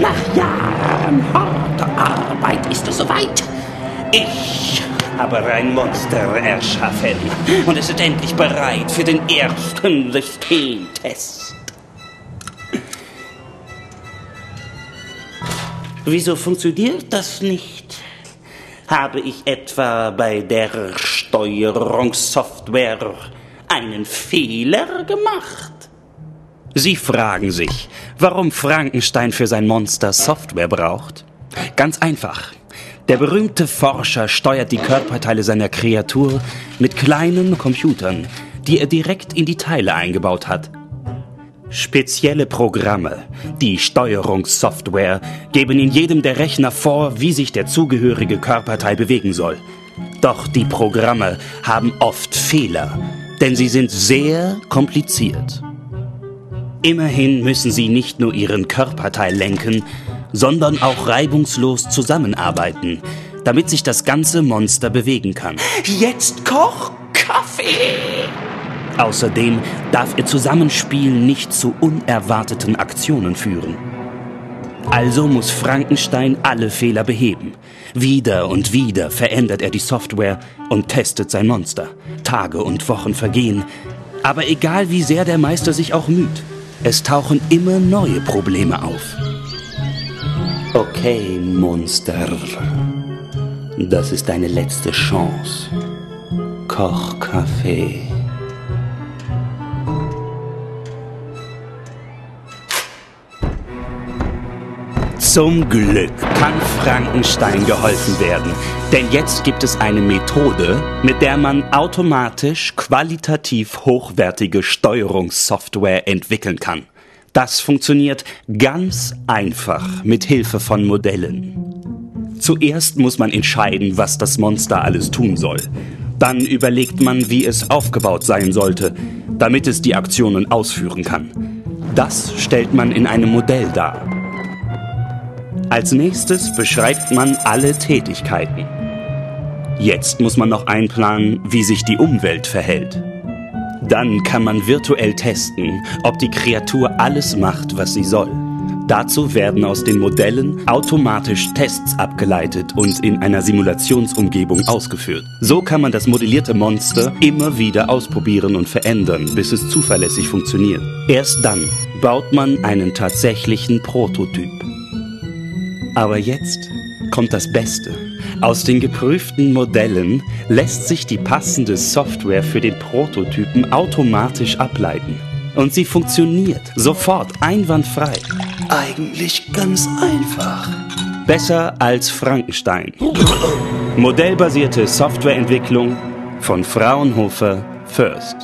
Nach Jahren harter Arbeit ist es soweit. Ich habe ein Monster erschaffen und es ist endlich bereit für den ersten Systemtest. Wieso funktioniert das nicht? Habe ich etwa bei der Steuerungssoftware einen Fehler gemacht? Sie fragen sich, warum Frankenstein für sein Monster Software braucht? Ganz einfach. Der berühmte Forscher steuert die Körperteile seiner Kreatur mit kleinen Computern, die er direkt in die Teile eingebaut hat. Spezielle Programme, die Steuerungssoftware, geben in jedem der Rechner vor, wie sich der zugehörige Körperteil bewegen soll. Doch die Programme haben oft Fehler, denn sie sind sehr kompliziert. Immerhin müssen sie nicht nur ihren Körperteil lenken, sondern auch reibungslos zusammenarbeiten, damit sich das ganze Monster bewegen kann. Jetzt koch Kaffee! Außerdem darf ihr Zusammenspiel nicht zu unerwarteten Aktionen führen. Also muss Frankenstein alle Fehler beheben. Wieder und wieder verändert er die Software und testet sein Monster. Tage und Wochen vergehen, aber egal wie sehr der Meister sich auch müht, es tauchen immer neue Probleme auf. Okay, Monster, das ist deine letzte Chance. Koch Kaffee. Zum Glück kann Frankenstein geholfen werden, denn jetzt gibt es eine Methode, mit der man automatisch qualitativ hochwertige Steuerungssoftware entwickeln kann. Das funktioniert ganz einfach mit Hilfe von Modellen. Zuerst muss man entscheiden, was das Monster alles tun soll. Dann überlegt man, wie es aufgebaut sein sollte, damit es die Aktionen ausführen kann. Das stellt man in einem Modell dar. Als nächstes beschreibt man alle Tätigkeiten. Jetzt muss man noch einplanen, wie sich die Umwelt verhält. Dann kann man virtuell testen, ob die Kreatur alles macht, was sie soll. Dazu werden aus den Modellen automatisch Tests abgeleitet und in einer Simulationsumgebung ausgeführt. So kann man das modellierte Monster immer wieder ausprobieren und verändern, bis es zuverlässig funktioniert. Erst dann baut man einen tatsächlichen Prototyp. Aber jetzt kommt das Beste. Aus den geprüften Modellen lässt sich die passende Software für den Prototypen automatisch ableiten. Und sie funktioniert sofort einwandfrei. Eigentlich ganz einfach. Besser als Frankenstein. Modellbasierte Softwareentwicklung von Fraunhofer FOKUS.